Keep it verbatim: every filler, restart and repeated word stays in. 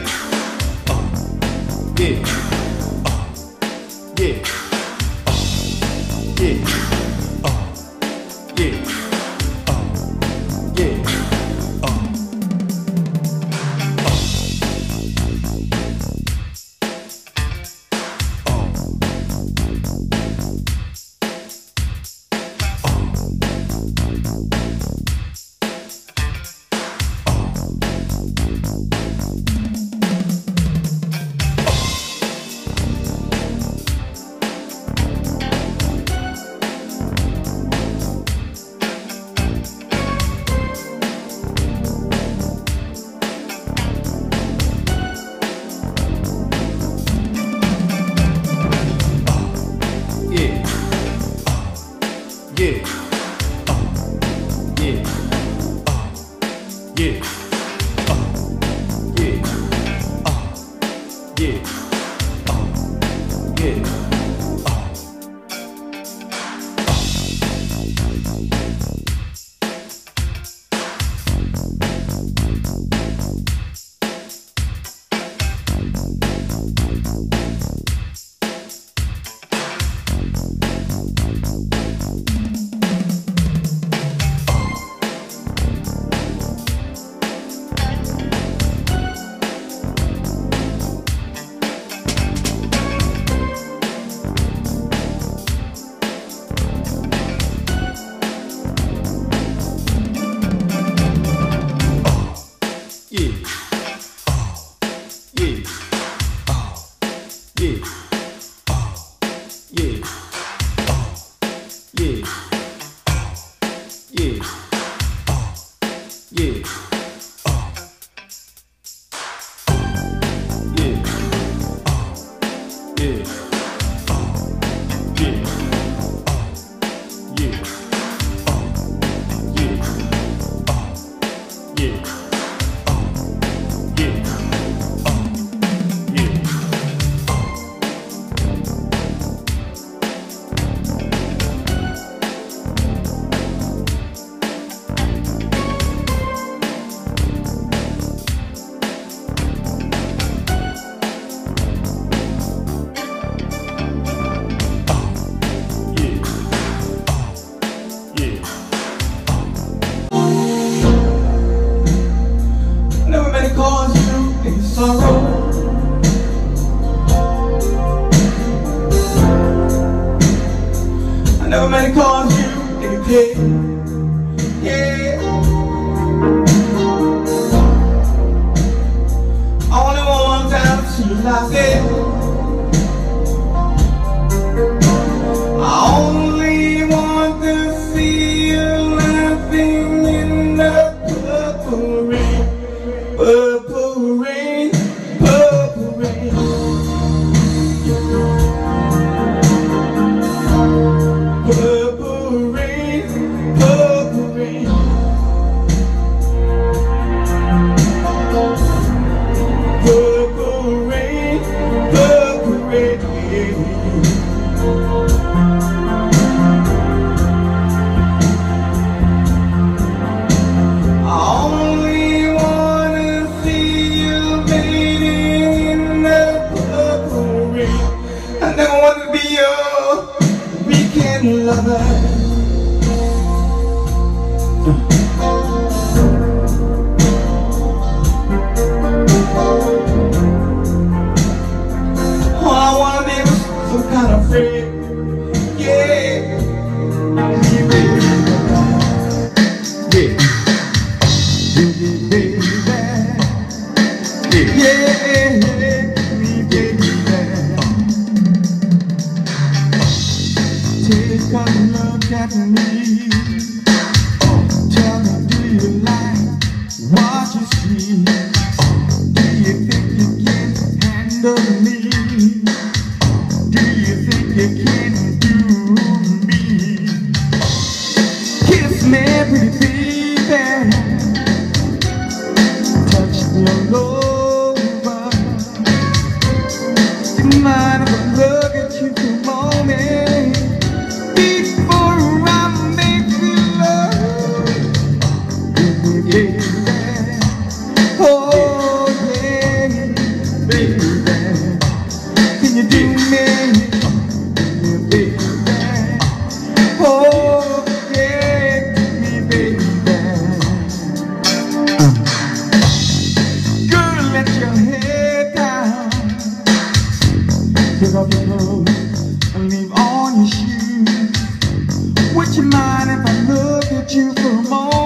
Yeah, oh, yeah, oh, yeah, oh, yeah, oh, yeah, oh, yeah, yeah, oh, yeah, oh, yeah, oh, yeah, oh, yeah, oh, yeah, nobody calls you any pain, yeah. Only one time since I said I only want to see you laughing in the purple rain, purple rain, purple rain. Purple rain, purple rain. Purple rain, purple rain. I only wanna see you bathing in the purple rain. I never want to be your weekend lover. All I wanna be was some kind of friend, yeah. Yeah, yeah, yeah, yeah. Come look at me, oh, tell me, do you like what you see? Oh, do you think you can handle me? Oh, do you think you can do me? Oh, kiss me, pretty baby, touch me all over. Do you mind if I look at you for a moment? Oh yeah, would you mind if I look at you for a moment?